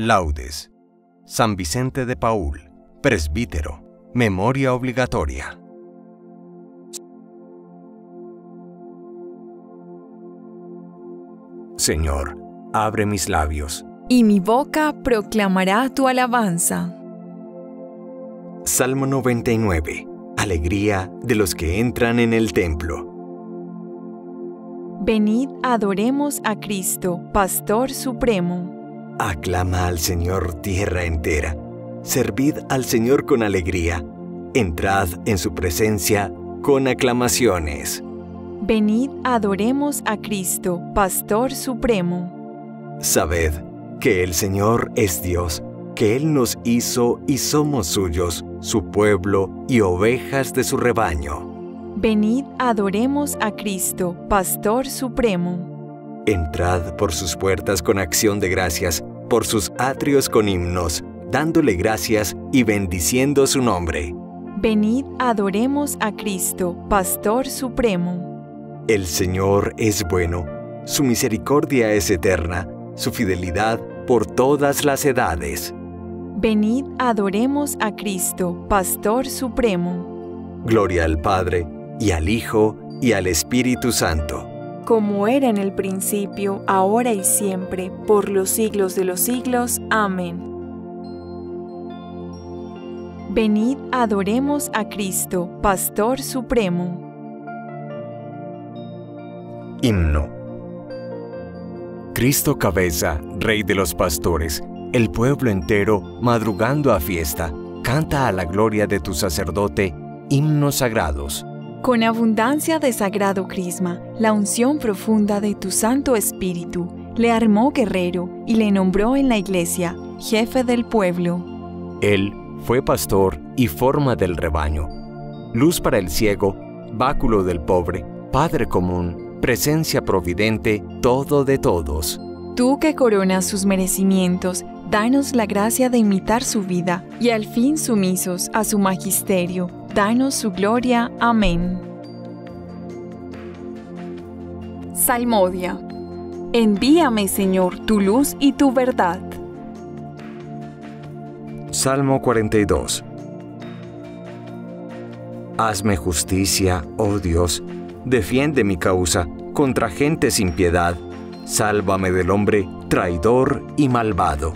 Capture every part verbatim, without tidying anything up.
Laudes. San Vicente de Paúl, presbítero. Memoria obligatoria. Señor, abre mis labios, y mi boca proclamará tu alabanza. Salmo noventa y nueve. Alegría de los que entran en el templo. Venid, adoremos a Cristo, Pastor Supremo. Aclama al Señor tierra entera. Servid al Señor con alegría. Entrad en su presencia con aclamaciones. Venid, adoremos a Cristo, Pastor Supremo. Sabed que el Señor es Dios, que Él nos hizo y somos suyos, su pueblo y ovejas de su rebaño. Venid, adoremos a Cristo, Pastor Supremo. Entrad por sus puertas con acción de gracias, por sus atrios con himnos, dándole gracias y bendiciendo su nombre. Venid, adoremos a Cristo, Pastor Supremo. El Señor es bueno, su misericordia es eterna, su fidelidad por todas las edades. Venid, adoremos a Cristo, Pastor Supremo. Gloria al Padre, y al Hijo, y al Espíritu Santo. Como era en el principio, ahora y siempre, por los siglos de los siglos. Amén. Venid, adoremos a Cristo, Pastor Supremo. Himno. Cristo cabeza, Rey de los pastores, el pueblo entero, madrugando a fiesta, canta a la gloria de tu sacerdote, himnos sagrados. Con abundancia de sagrado crisma, la unción profunda de tu Santo Espíritu, le armó guerrero y le nombró en la iglesia, jefe del pueblo. Él fue pastor y forma del rebaño, luz para el ciego, báculo del pobre, padre común, presencia providente, todo de todos. Tú que coronas sus merecimientos, danos la gracia de imitar su vida, y al fin sumisos a su magisterio, danos su gloria. Amén. Salmodia. Envíame, Señor, tu luz y tu verdad. Salmo cuarenta y dos. Hazme justicia, oh Dios, defiende mi causa contra gente sin piedad. Sálvame del hombre traidor y malvado.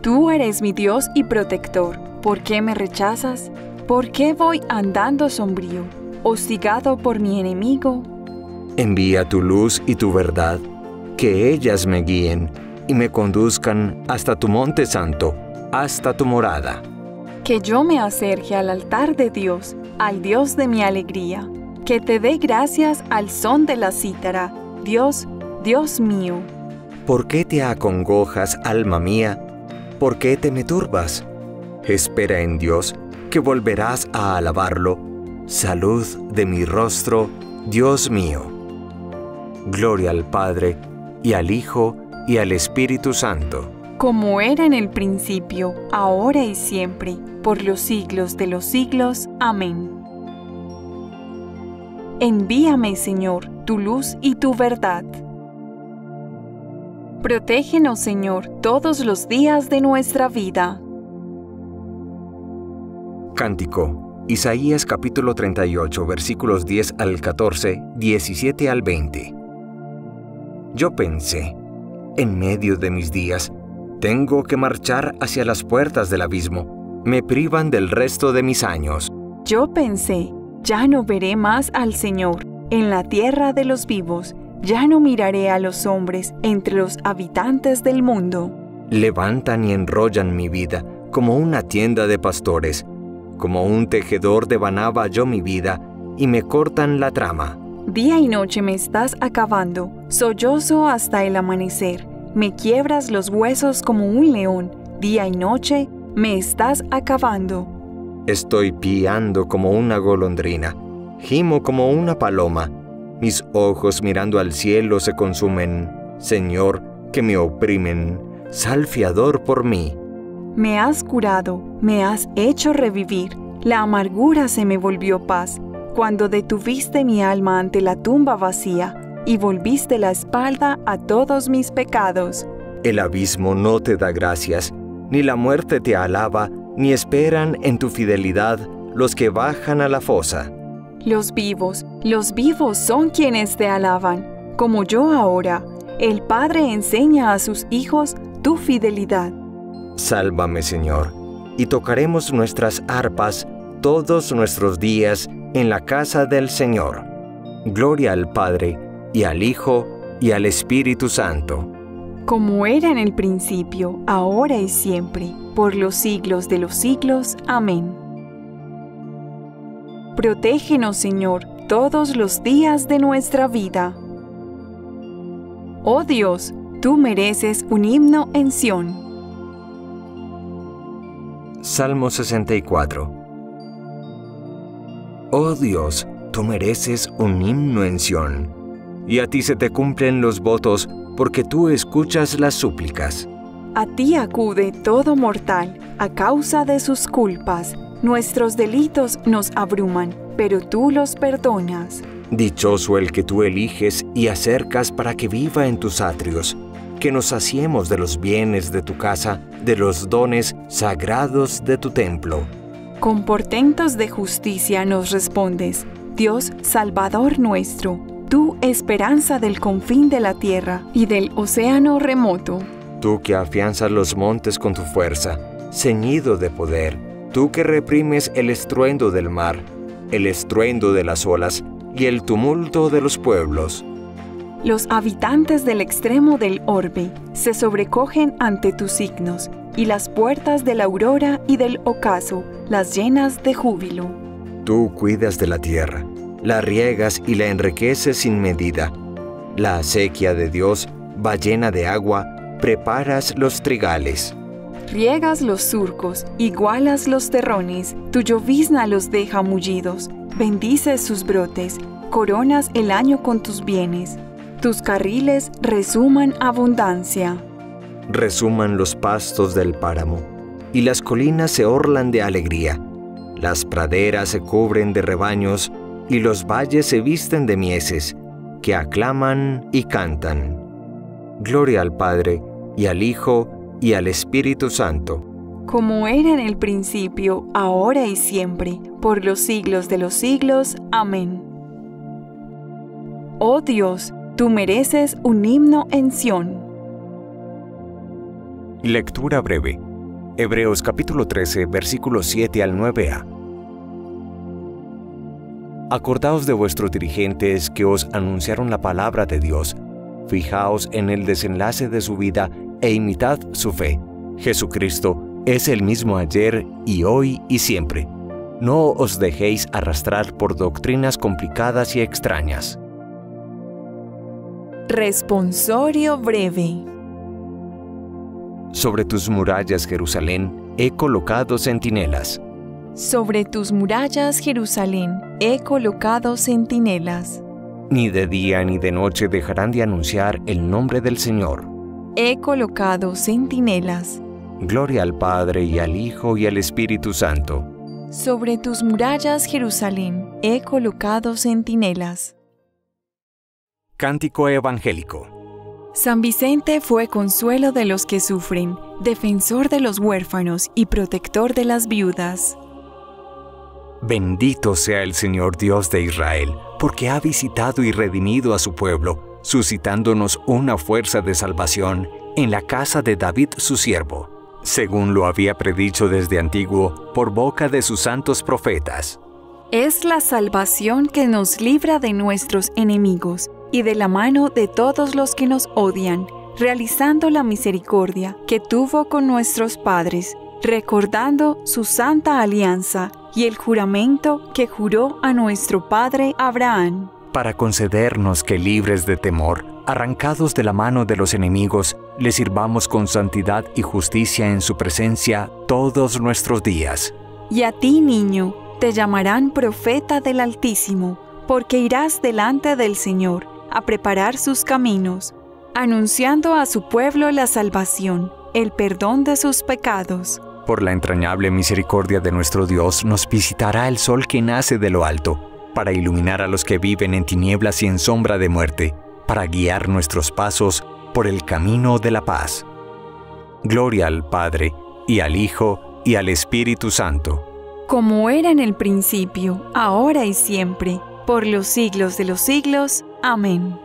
Tú eres mi Dios y protector. ¿Por qué me rechazas? ¿Por qué voy andando sombrío, hostigado por mi enemigo? Envía tu luz y tu verdad, que ellas me guíen y me conduzcan hasta tu monte santo, hasta tu morada. Que yo me acerque al altar de Dios, al Dios de mi alegría. Que te dé gracias al son de la cítara, Dios Dios mío. ¿Por qué te acongojas, alma mía? ¿Por qué te me turbas? Espera en Dios, que volverás a alabarlo. Salud de mi rostro, Dios mío. Gloria al Padre, y al Hijo, y al Espíritu Santo. Como era en el principio, ahora y siempre, por los siglos de los siglos. Amén. Envíame, Señor, tu luz y tu verdad. Protégenos, Señor, todos los días de nuestra vida. Cántico. Isaías capítulo treinta y ocho, versículos diez al catorce, diecisiete al veinte. Yo pensé, en medio de mis días, tengo que marchar hacia las puertas del abismo. Me privan del resto de mis años. Yo pensé, ya no veré más al Señor en la tierra de los vivos. Ya no miraré a los hombres entre los habitantes del mundo. Levantan y enrollan mi vida como una tienda de pastores. Como un tejedor devanaba yo mi vida, y me cortan la trama. Día y noche me estás acabando, sollozo hasta el amanecer. Me quiebras los huesos como un león, día y noche me estás acabando. Estoy piando como una golondrina, gimo como una paloma. Mis ojos mirando al cielo se consumen, Señor, que me oprimen. Sal fiador por mí. Me has curado, me has hecho revivir. La amargura se me volvió paz, cuando detuviste mi alma ante la tumba vacía, y volviste la espalda a todos mis pecados. El abismo no te da gracias, ni la muerte te alaba, ni esperan en tu fidelidad los que bajan a la fosa. Los vivos, los vivos son quienes te alaban, como yo ahora. El Padre enseña a sus hijos tu fidelidad. Sálvame, Señor, y tocaremos nuestras arpas todos nuestros días en la casa del Señor. Gloria al Padre, y al Hijo, y al Espíritu Santo. Como era en el principio, ahora y siempre, por los siglos de los siglos. Amén. Protégenos, Señor, todos los días de nuestra vida. Oh Dios, tú mereces un himno en Sión. Salmo sesenta y cuatro. Oh Dios, tú mereces un himno en Sión, y a ti se te cumplen los votos, porque tú escuchas las súplicas. A ti acude todo mortal, a causa de sus culpas. Nuestros delitos nos abruman, pero tú los perdonas. Dichoso el que tú eliges y acercas para que viva en tus atrios, que nos saciemos de los bienes de tu casa, de los dones sagrados de tu templo. Con portentos de justicia nos respondes, Dios Salvador nuestro, tú esperanza del confín de la tierra y del océano remoto. Tú que afianzas los montes con tu fuerza, ceñido de poder, tú que reprimes el estruendo del mar, el estruendo de las olas y el tumulto de los pueblos. Los habitantes del extremo del orbe se sobrecogen ante tus signos, y las puertas de la aurora y del ocaso las llenas de júbilo. Tú cuidas de la tierra, la riegas y la enriqueces sin medida. La acequia de Dios va llena de agua, preparas los trigales. Riegas los surcos, igualas los terrones, tu llovizna los deja mullidos, bendices sus brotes, coronas el año con tus bienes, tus carriles resuman abundancia. Resuman los pastos del páramo, y las colinas se orlan de alegría, las praderas se cubren de rebaños, y los valles se visten de mieses, que aclaman y cantan. Gloria al Padre, y al Hijo, y al Espíritu Santo. Como era en el principio, ahora y siempre, por los siglos de los siglos. Amén. Oh Dios, tú mereces un himno en Sión. Lectura breve. Hebreos capítulo trece, versículos siete al nueve a. Acordaos de vuestros dirigentes que os anunciaron la palabra de Dios. Fijaos en el desenlace de su vida e imitad su fe. Jesucristo es el mismo ayer y hoy y siempre. No os dejéis arrastrar por doctrinas complicadas y extrañas. Responsorio breve. Sobre tus murallas, Jerusalén, he colocado centinelas. Sobre tus murallas, Jerusalén, he colocado centinelas. Ni de día ni de noche dejarán de anunciar el nombre del Señor. He colocado centinelas. Gloria al Padre, y al Hijo, y al Espíritu Santo. Sobre tus murallas, Jerusalén, he colocado centinelas. Cántico evangélico. San Vicente fue consuelo de los que sufren, defensor de los huérfanos y protector de las viudas. Bendito sea el Señor Dios de Israel, porque ha visitado y redimido a su pueblo, suscitándonos una fuerza de salvación en la casa de David su siervo, según lo había predicho desde antiguo por boca de sus santos profetas. Es la salvación que nos libra de nuestros enemigos y de la mano de todos los que nos odian, realizando la misericordia que tuvo con nuestros padres, recordando su santa alianza y el juramento que juró a nuestro padre Abraham, para concedernos que, libres de temor, arrancados de la mano de los enemigos, le sirvamos con santidad y justicia en su presencia todos nuestros días. Y a ti, niño, te llamarán profeta del Altísimo, porque irás delante del Señor a preparar sus caminos, anunciando a su pueblo la salvación, el perdón de sus pecados. Por la entrañable misericordia de nuestro Dios nos visitará el sol que nace de lo alto, para iluminar a los que viven en tinieblas y en sombra de muerte, para guiar nuestros pasos por el camino de la paz. Gloria al Padre, y al Hijo, y al Espíritu Santo. Como era en el principio, ahora y siempre, por los siglos de los siglos. Amén.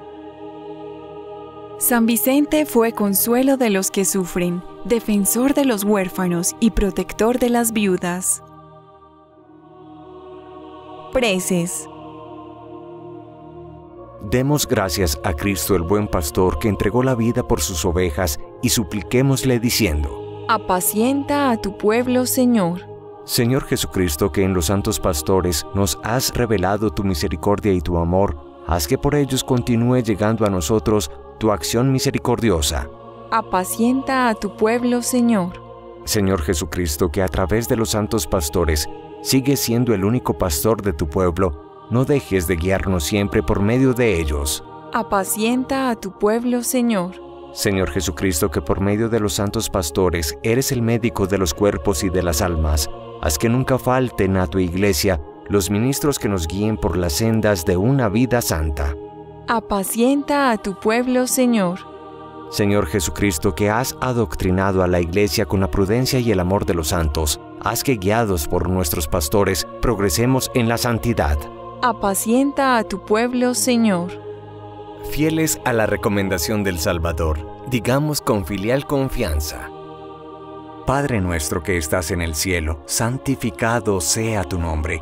San Vicente fue consuelo de los que sufren, defensor de los huérfanos y protector de las viudas. Preces. Demos gracias a Cristo el buen pastor que entregó la vida por sus ovejas y supliquémosle diciendo: apacienta a tu pueblo, Señor. Señor Jesucristo, que en los santos pastores nos has revelado tu misericordia y tu amor, haz que por ellos continúe llegando a nosotros tu acción misericordiosa. Apacienta a tu pueblo, Señor. Señor Jesucristo, que a través de los santos pastores sigues siendo el único pastor de tu pueblo, no dejes de guiarnos siempre por medio de ellos. Apacienta a tu pueblo, Señor. Señor Jesucristo, que por medio de los santos pastores eres el médico de los cuerpos y de las almas, haz que nunca falten a tu iglesia los ministros que nos guíen por las sendas de una vida santa. Apacienta a tu pueblo, Señor. Señor Jesucristo, que has adoctrinado a la iglesia con la prudencia y el amor de los santos, haz que guiados por nuestros pastores progresemos en la santidad. Apacienta a tu pueblo, Señor. Fieles a la recomendación del Salvador, digamos con filial confianza: Padre nuestro que estás en el cielo, santificado sea tu nombre.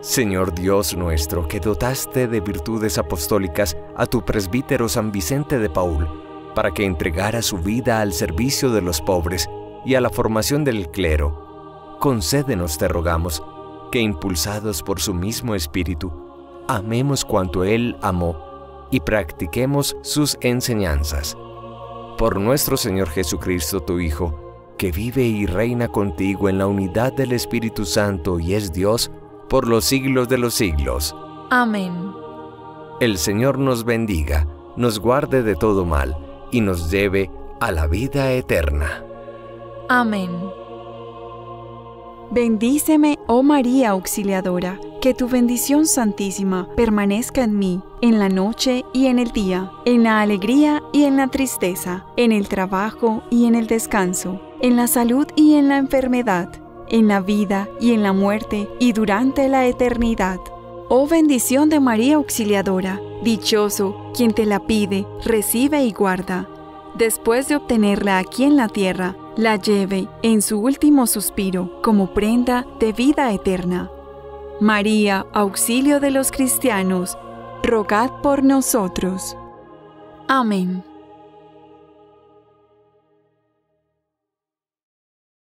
Señor Dios nuestro, que dotaste de virtudes apostólicas a tu presbítero San Vicente de Paúl, para que entregara su vida al servicio de los pobres y a la formación del clero, concédenos, te rogamos, que impulsados por su mismo espíritu, amemos cuanto él amó y practiquemos sus enseñanzas. Por nuestro Señor Jesucristo, tu Hijo, que vive y reina contigo en la unidad del Espíritu Santo y es Dios, por los siglos de los siglos. Amén. El Señor nos bendiga, nos guarde de todo mal y nos lleve a la vida eterna. Amén. Bendíceme, oh María Auxiliadora, que tu bendición santísima permanezca en mí, en la noche y en el día, en la alegría y en la tristeza, en el trabajo y en el descanso, en la salud y en la enfermedad, en la vida y en la muerte y durante la eternidad. Oh bendición de María Auxiliadora, dichoso quien te la pide, recibe y guarda. Después de obtenerla aquí en la tierra, la lleve en su último suspiro como prenda de vida eterna. María, auxilio de los cristianos, rogad por nosotros. Amén.